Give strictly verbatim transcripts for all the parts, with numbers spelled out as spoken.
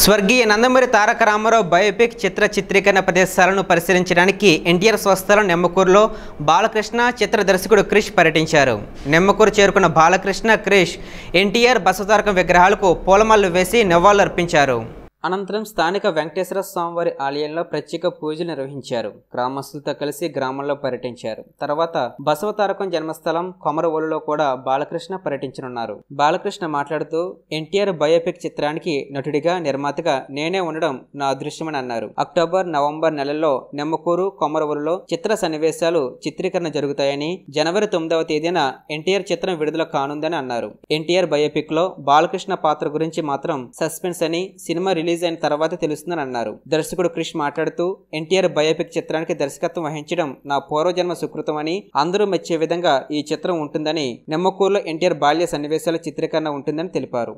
స్వర్గీయ నందమూరి తారక రామారావు బయోపిక్ చిత్ర చిత్రీకరణ ప్రదేశాలను పరిశీలించడానికి ఎన్టీఆర్ స్వస్థలం నెమ్మకూరులో బాలకృష్ణ చిత్ర దర్శకుడు క్రిష్ పర్యటించారు. నెమ్మకూరు చేరుకున్న బాలకృష్ణ, క్రిష్ ఎన్టీఆర్ బసవతారకం విగ్రహాలకు పూలమాలలు వేసి నివాళులర్పించారు. అనంతరం స్థానిక వెంకటేశ్వర స్వామివారి ఆలయంలో ప్రత్యేక పూజలు నిర్వహించారు. గ్రామస్తులతో కలిసి గ్రామంలో పర్యటించారు. తర్వాత బసవతారకం జన్మస్థలం కొమరవోలులో కూడా బాలకృష్ణ పర్యటించనున్నారు. బాలకృష్ణ మాట్లాడుతూ, ఎన్టీఆర్ బయోపిక్ చిత్రానికి నటుడిగా నిర్మాతగా నేనే ఉండడం నా అదృశ్యమని అన్నారు. అక్టోబర్ నవంబర్ నెలల్లో నెమ్మకూరు, కొమరవోలులో చిత్ర సన్నివేశాలు చిత్రీకరణ జరుగుతాయని, జనవరి తొమ్మిదవ తేదీన ఎన్టీఆర్ చిత్రం విడుదల కానుందని అన్నారు. ఎన్టీఆర్ బయోపిక్ లో బాలకృష్ణ పాత్ర గురించి మాత్రం సస్పెన్స్ అని సినిమా రిలీజ్ అయిన తర్వాత తెలుస్తుందని అన్నారు. దర్శకుడు క్రిష్ మాట్లాడుతూ, ఎన్టీఆర్ బయోపిక్ చిత్రానికి దర్శకత్వం వహించడం నా పూర్వజన్మ సుకృతమని, అందరూ మెచ్చే విధంగా ఈ చిత్రం ఉంటుందని, నెమ్మకూరులో ఎన్టీఆర్ బాల్య సన్నివేశాల చిత్రీకరణ ఉంటుందని తెలిపారు.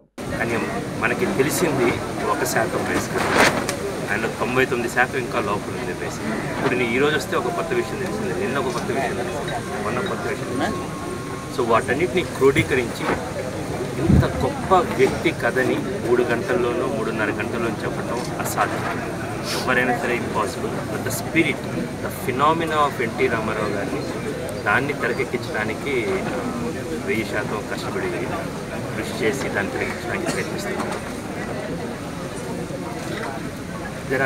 మనకి తెలిసింది ఒక శాతం అండ్ తొంభై తొమ్మిది శాతం ఇంకా లోపల ఉంది బేసి. ఇప్పుడు నేను ఈ రోజు వస్తే ఒక కొత్త విషయం తెలిసింది, నిన్న ఒక కొత్త విషయం తెలిసింది, మొన్న కొత్త విషయం. సో వాటన్నిటిని క్రోడీకరించి ఇంత గొప్ప వ్యక్తి కథని మూడు గంటల్లోనూ మూడున్నర గంటల్లోనూ చెప్పడం అసాధ్యం, ఎవరైనా సరే impossible. But the spirit, the phenomena of NT Ramarao గారిని, దాన్ని తెరకెక్కించడానికి వెయ్యి శాతం కష్టపడి కృషి చేసి దాన్ని తెరకెక్కించడానికి ప్రయత్నిస్తున్నాం. జర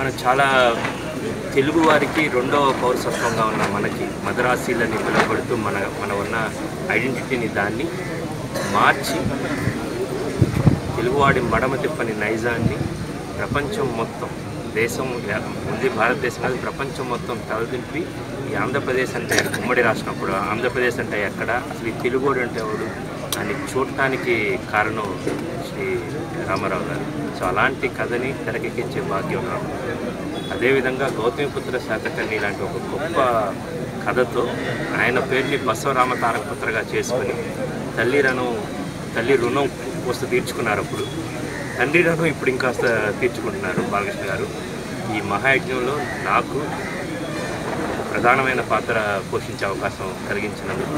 మన చాలా తెలుగు వారికి రెండవ పౌరసత్వంగా ఉన్న మనకి మద్రాసీలని పిలువబడుతూ మన మన ఉన్న ఐడెంటిటీని దాన్ని మార్చి తెలుగువాడి మడమ తిప్పని నైజాన్ని ప్రపంచం మొత్తం, దేశం ఉంది భారతదేశం కాదు ప్రపంచం మొత్తం తలదింపి, ఈ ఆంధ్రప్రదేశ్ అంటే ఉమ్మడి రాష్ట్రం, అప్పుడు ఆంధ్రప్రదేశ్ అంటే ఎక్కడ, అసలు ఈ తెలుగుడు అంటే ఎవడు అని చూడటానికి కారణం శ్రీ రామారావు గారు. సో అలాంటి కథని తెరకెక్కించే భాగ్యం రావు. అదేవిధంగా గౌతమిపుత్ర శాతకర్ణి ఇలాంటి ఒక గొప్ప కథతో ఆయన పేరుని బసవరామ తారకపుత్రగా చేసుకుని తల్లి రుణం తల్లి రుణం వస్తూ తీర్చుకున్నారు. అప్పుడు తండ్రి రుణం ఇప్పుడు ఇంకా తీర్చుకుంటున్నారు బాలకృష్ణ గారు. ఈ మహాయజ్ఞంలో నాకు ప్రధానమైన పాత్ర పోషించే అవకాశం కలిగించినందుకు,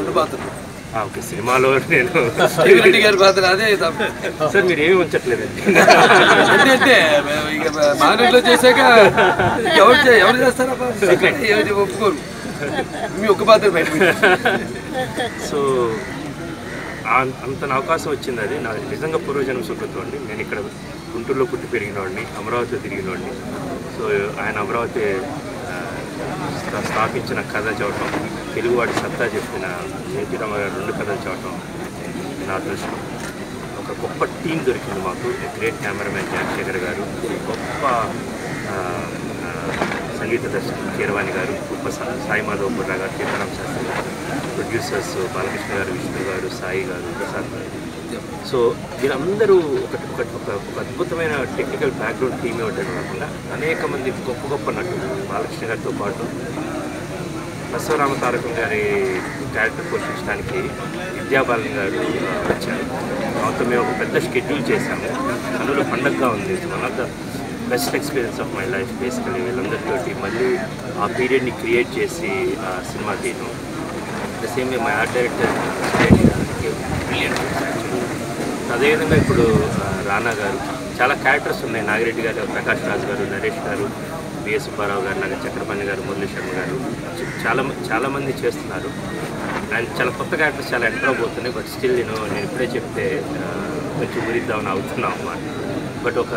ఓకే సినిమాలో నేను సార్ మీరు ఏమి ఉంచట్లేదండి అంటే మానవులో చేశాక ఎవరు ఎవరు చేస్తారా ఒప్పుకోరు మీ ఒక్క పాత్ర బయట. సో అంత అవకాశం వచ్చింది, అది నా నిజంగా పూర్వజన్మ సుకృతం. నేను ఇక్కడ గుంటూరులో పుట్టి పెరిగిన వాడిని, అమరావతిలో తిరిగిన వాడిని. సో ఆయన అమరావతి స్థాపించిన కథ చూడటం, తెలుగువాడి సత్తా చెప్పిన ఎన్టీ రామారావు రెండు కథలు చూడటం నా దృష్టం. ఒక గొప్ప టీం దొరికింది మాకు, గ్రేట్ కెమెరామెన్ జయశేఖర్ గారు, గొప్ప సంగీత దర్శకుడు కీరవాణి గారు, గొప్ప సాయి మాధవ్ బుర్రా గారు, సీతారాం శాస్త్రి గారు, ప్రొడ్యూసర్స్ బాలకృష్ణ గారు, విష్ణు గారు, సాయి గారు, ప్రసాద్ గారు. సో వీరందరూ ఒకటి ఒకటి ఒక అద్భుతమైన టెక్నికల్ బ్యాక్గ్రౌండ్ టీమ్ ఇవ్వడం కాకుండా అనేక మంది గొప్ప గొప్ప నటులు, బాలకృష్ణ గారితో పాటు బసవరామ తారకం గారి క్యారెక్టర్ పోషించడానికి విద్యాబాలన్ గారు వచ్చారు. తర్వాత మేము ఒక పెద్ద షెడ్యూల్ చేశాము, అందులో పండగగా ఉంది. One of the best experience of my life basically వీళ్ళందరితోటి మళ్ళీ ఆ పీరియడ్ని క్రియేట్ చేసి ఆ సినిమా తీయడం. At the same way my art director brilliant. అదేవిధంగా ఇప్పుడు రానా గారు, చాలా క్యారెక్టర్స్ ఉన్నాయి, నాగిరెడ్డి గారు, ప్రకాష్ రాజ్ గారు, నరేష్ గారు, బిఎస్ సుబ్బారావు గారు, నాగ చక్రపాణి గారు, మురళీ శర్మ గారు, చాలా చాలామంది చేస్తున్నారు. అండ్ చాలా కొత్త క్యారెక్టర్స్ చాలా ఎంటర్ అవబోతున్నాయి. బట్ స్టిల్ నేను నేను ఇప్పుడే చెప్తే కొంచెం ఊరిద్దామని అవుతున్నాం అన్నమాట. బట్ ఒక